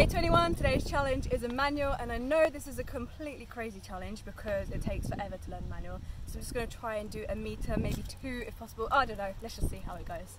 Day 21, today's challenge is a manual, and I know this is a completely crazy challenge because it takes forever to learn manual. So I'm just going to try and do a meter, maybe two if possible. I don't know, let's just see how it goes.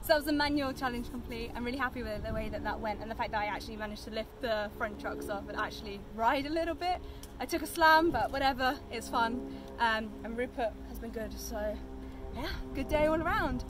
So that was the manual challenge complete. I'm really happy with the way that went, and the fact that I actually managed to lift the front trucks off and actually ride a little bit. I took a slam, but whatever, it's fun. And Rupert has been good, so yeah, good day all around.